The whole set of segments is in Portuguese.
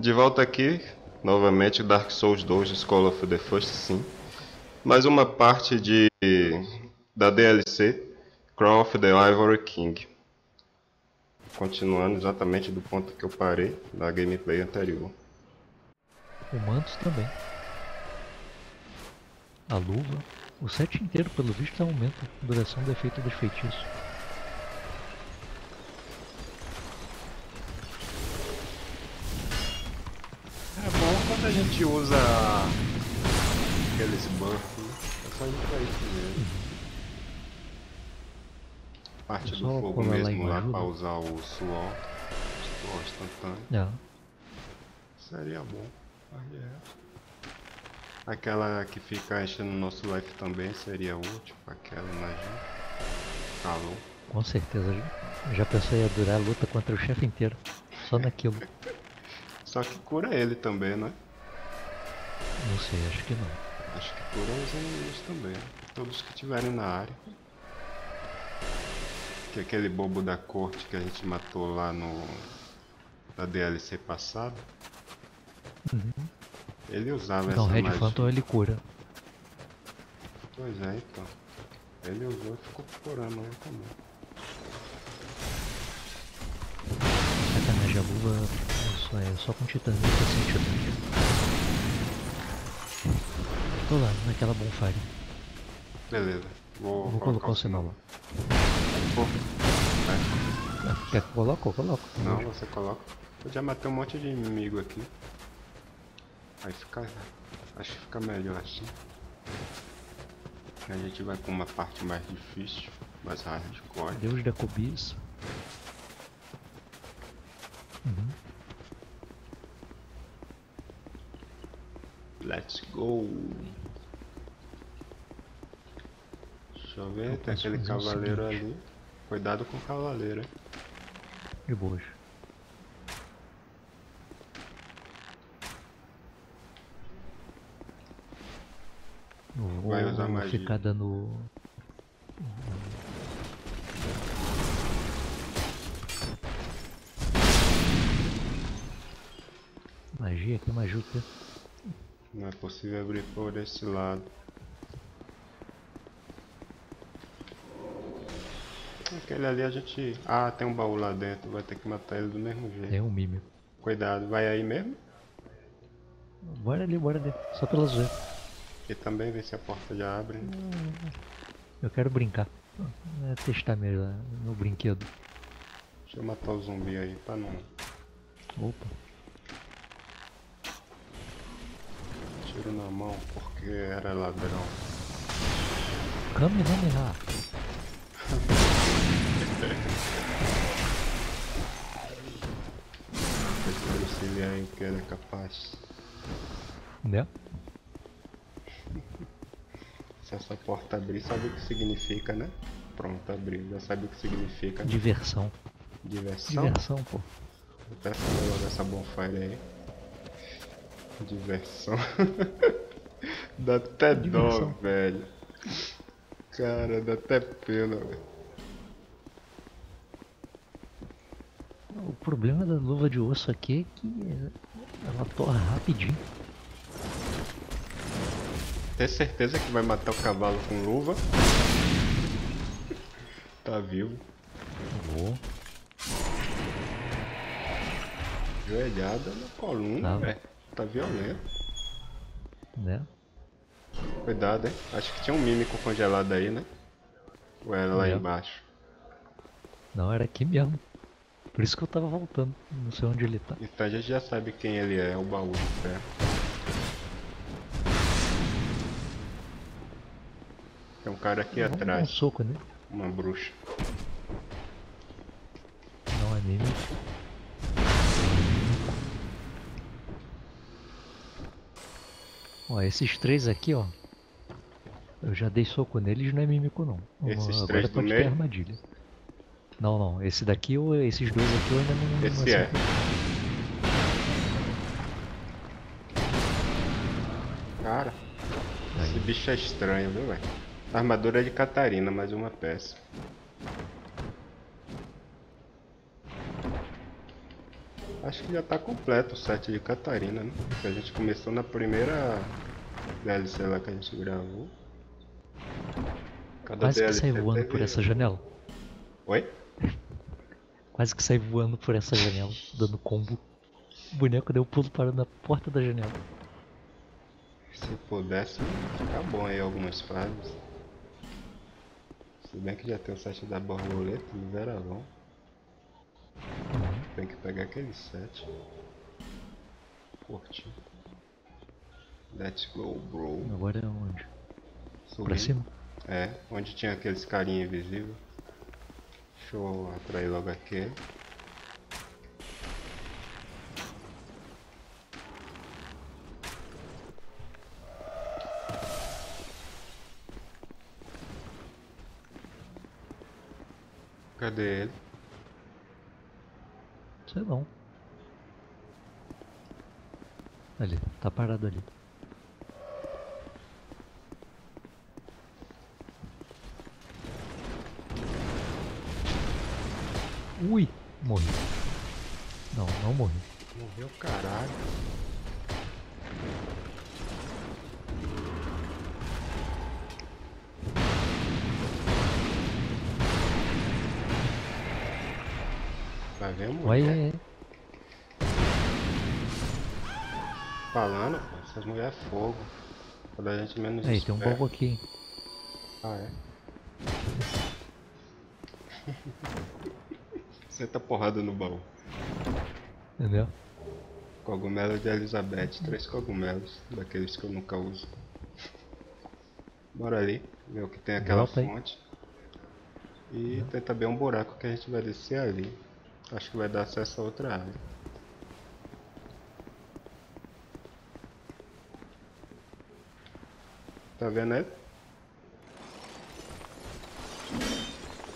De volta aqui, novamente Dark Souls 2, Scholar of the First Sin. Mais uma parte da DLC, Crown of the Ivory King. Continuando exatamente do ponto que eu parei da gameplay anterior. O manto também. A luva. O set inteiro, pelo visto, aumenta a duração do efeito dos feitiços. É bom quando a gente usa aqueles buffs, é só ir pra isso mesmo. Parte do fogo mesmo lá pra usar o suor instantâneo. Não. Seria bom, mas é. Aquela que fica enchendo o nosso life também seria útil, aquela, imagina. Calor. Com certeza, já pensei em durar a luta contra o chefe inteiro, só naquilo. Só que cura ele também, né? Não sei, acho que não. Acho que cura os inimigos também. Todos que estiverem na área. Que aquele bobo da corte que a gente matou lá no... da DLC passada. Uhum. Ele usava essa magia. Então, Red Phantom ele cura. Pois é, então. Ele usou e ficou curando ele também. Sacanagem, a luva... É só com titãs nesse sentido. Tô lá, naquela bonfire. Beleza, vou colocar o sinal lá. É. Quer que coloco? Não, você coloca. Eu já matei um monte de inimigo aqui. Aí fica... Acho que fica melhor assim. Aí a gente vai com uma parte mais difícil, mais hardcore. Deus da cobiça. Uhum. Let's go! Deixa eu ver, tem aquele cavaleiro ali. Cuidado com o cavaleiro, hein? De boas. Vai usar magia. Ficar dando... Magia, que magia o quê? Não é possível abrir por esse lado. Aquele ali a gente... Ah, tem um baú lá dentro, vai ter que matar ele do mesmo jeito. É um mime. Cuidado, vai aí mesmo? Bora ali, só pela zoeira. E também vê se a porta já abre. Eu quero brincar. É testar mesmo no brinquedo. Deixa eu matar o zumbi aí, pra não... Opa. Tiro na mão porque era ladrão. Caminhar. Tem que auxiliar em que era capaz. Né? Se essa porta abrir, sabe o que significa, né? Pronto, abriu. Já sabe o que significa. Né? Diversão. Diversão, pô. Eu peço logo essa bonfire aí. Diversão. Dá até dó, velho. Cara, dá até pena, velho. O problema da luva de osso aqui é que ela torra rapidinho. Tem certeza que vai matar o cavalo com luva? Tá vivo. Boa. Joelhada na coluna, velho. Tá violento, né? Cuidado, hein? Acho que tinha um mímico congelado aí, né? Ou era lá embaixo? Não, era aqui mesmo. Por isso que eu tava voltando. Não sei onde ele tá. Então a gente já sabe quem ele é, o baú de ferro. Tem um cara aqui atrás. Dar um soco, né? Uma bruxa. Não é mímico. Ó, esses três aqui, ó. Eu já dei soco neles, não é mímico não. Esses três do meio? Armadilha. Não, esse daqui ou esses dois aqui eu ainda não... Esse é. Cara, esse bicho é estranho, viu, velho? A armadura é de Catarina, mais uma peça. Acho que já tá completo o set de Catarina, né? Que a gente começou na primeira DLC lá que a gente gravou. Quase que sai voando por essa janela. Oi? Quase que sai voando por essa janela, dando combo. O boneco deu pulo parando na porta da janela. Se pudesse, ficar bom aí algumas frases. Se bem que já tem o set da borboleta do Veravão. Tem que pegar aquele set. Curti. Let's go, bro. Agora é onde? Subindo. Pra cima? É, onde tinha aqueles carinha invisível. Deixa eu atrair logo aqui. Cadê ele? Sei não. Ali, tá parado ali. Ui, morri. Não, não morri. Morreu, caralho. Vai ver, mulher. Falando, essas mulheres é fogo. Quando a gente menos espera. Aí, tem um pouco aqui. Ah, é? Senta porrada no baú. Entendeu? Cogumelo de Elizabeth. 3 cogumelos. Daqueles que eu nunca uso. Bora ali. Ver o que tem aquela fonte. E tem também um buraco que a gente vai descer ali. Acho que vai dar acesso a outra área. Tá vendo ele?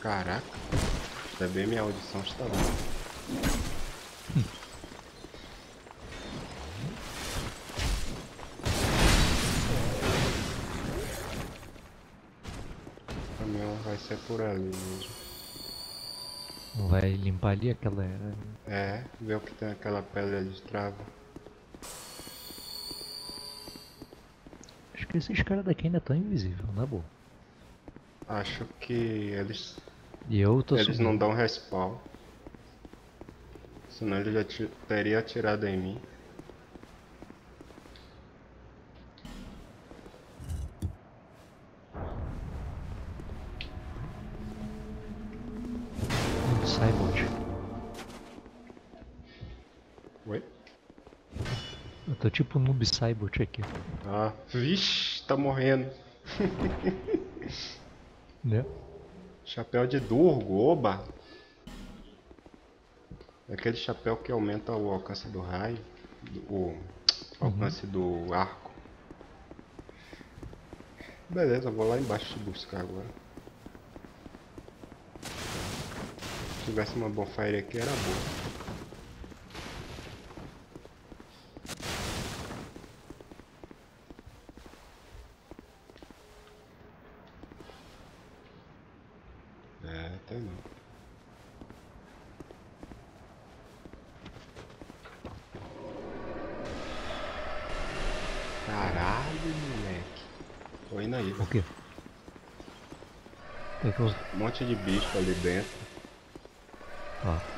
Caraca. Ainda bem minha audição está boa. O caminhão vai ser por ali mesmo. Vai limpar ali aquela... É, ver o que tem aquela pedra de trava. Acho que esses caras daqui ainda estão invisíveis, na boa. Acho que eles... E eu tô subindo. Eles não dão respawn. Senão ele já teria atirado em mim. Tô tipo noob cybot aqui. Ah, vixe, tá morrendo. Né? Chapéu de Durgo, oba! É aquele chapéu que aumenta o alcance do raio, o alcance do arco. Beleza, vou lá embaixo te buscar agora. Se tivesse uma bonfire aqui era boa. Um monte de bicho ali dentro. Ó.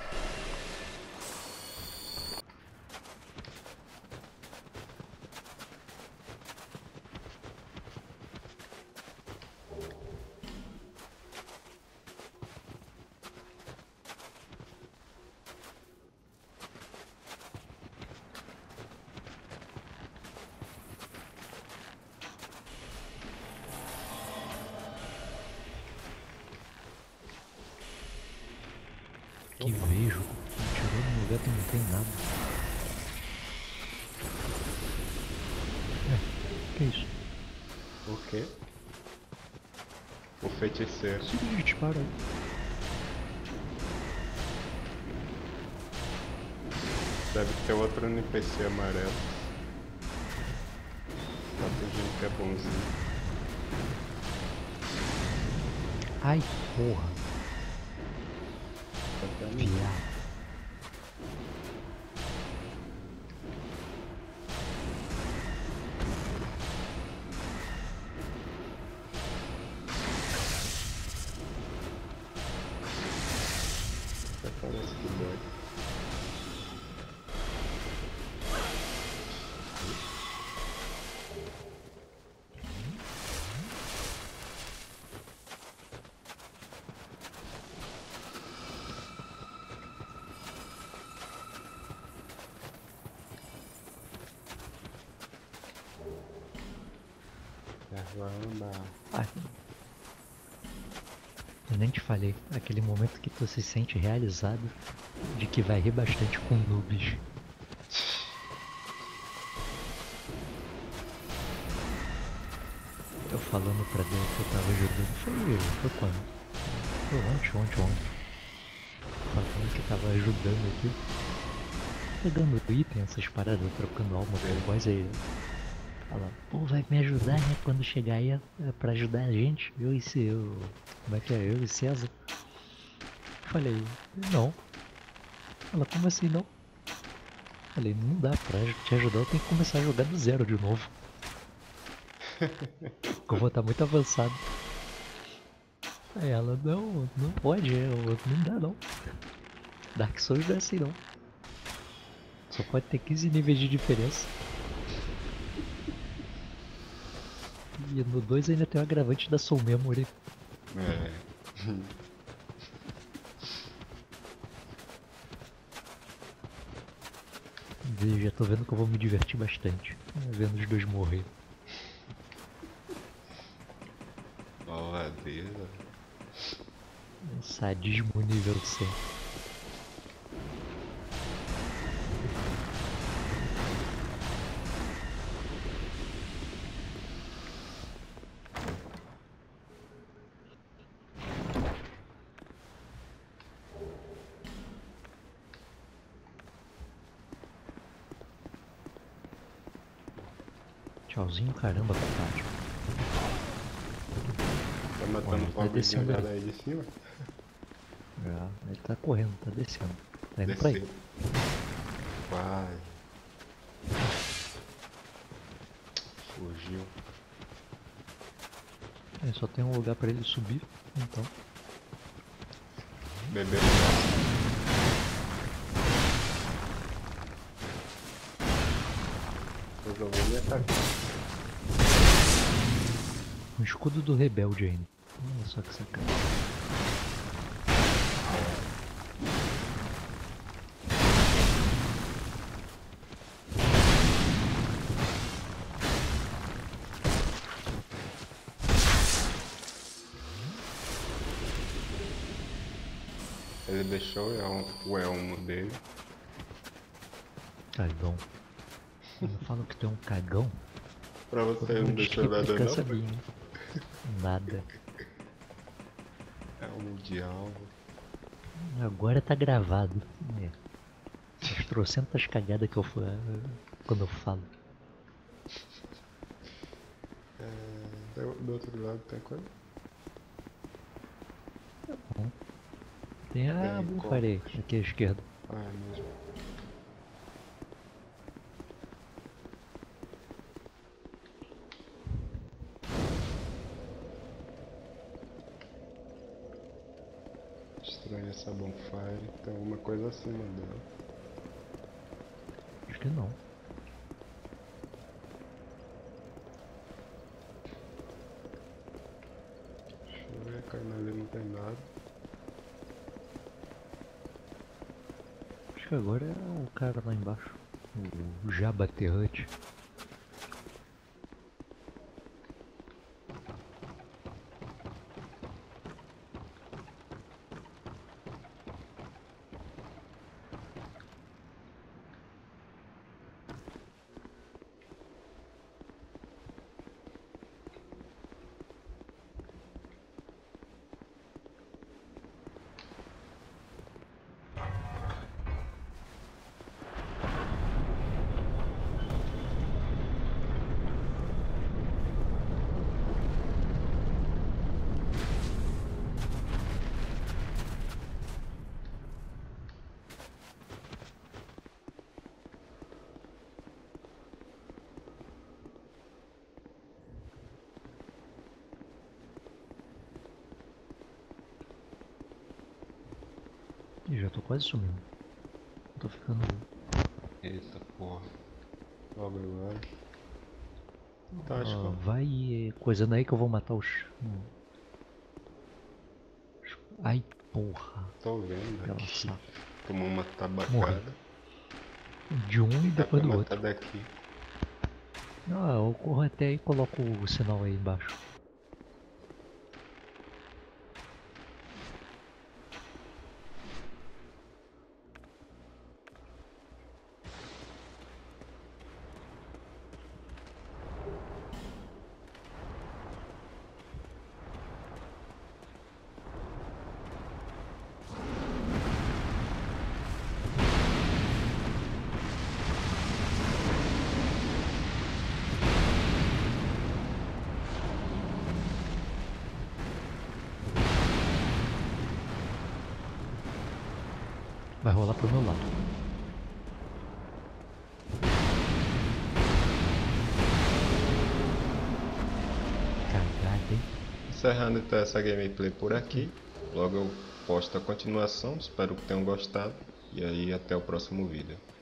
Que vejo, tirou no lugar que não tem nada. É, que isso? O quê? O feiticeiro. Sim, dispara aí. Deve ter outro NPC amarelo. Tá fingindo que é bonzinho. Ai, porra. Piar. Ah, eu nem te falei, aquele momento que tu se sente realizado de que vai rir bastante com noobs. Eu falando pra Deus que eu tava jogando, foi quando? Foi ontem. Falando que tava ajudando aqui, pegando item, essas paradas, trocando alma pelo boss aí. Fala, pô, vai me ajudar, né? Quando chegar aí é pra ajudar a gente, eu e seu. Como é que é? Eu e César? Falei, não. Ela, como assim não? Falei, não dá pra te ajudar, eu tenho que começar a jogar do zero de novo. Porque eu vou estar muito avançado. Aí ela, não, não pode, não dá não. Dark Souls não é assim não. Só pode ter 15 níveis de diferença. E no 2 ainda tem o agravante da Soul Memory. É. E já tô vendo que eu vou me divertir bastante, vendo os dois morrer. Malvadeza. Sadismo nível 100. Tchauzinho, caramba, fantástico. Tá matando o pobrezinho já daí de cima? Já, ele tá correndo, tá descendo. Tá indo pra aí. Vai. Fugiu. É, só tem um lugar pra ele subir, então. Bebê. Resolveu me atacar. O escudo do rebelde ainda. Olha só que sacanagem. Ele deixou o elmo dele. Cagão. Eu não falo que tem um cagão? Pra você não deixou nada não? Sabinho. Nada. É o mundial. Agora tá gravado. É. As trocentas cagadas que eu quando eu falo. É, do outro lado tem coisa? Tá bom. Tem a parede aqui à esquerda. Ah, é mesmo. Essa bonfire tem alguma coisa acima dela. Acho que não. Deixa eu ver, caindo ali não tem nada. Acho que agora é o cara lá embaixo. O Jabba Terrante. Ih, já tô quase sumindo. Tô ficando. Eita porra. Logo agora. Tá, acho que vai coisando aí que eu vou matar os. Ai porra. Tô vendo. Aquela... Tomou uma tabacada. Morri. De um e depois do outro. Daqui. Ah, eu corro até e coloco o sinal aí embaixo. Vai rolar pro meu lado. Cagada, hein? Encerrando então essa gameplay por aqui. Logo eu posto a continuação. Espero que tenham gostado. E aí até o próximo vídeo.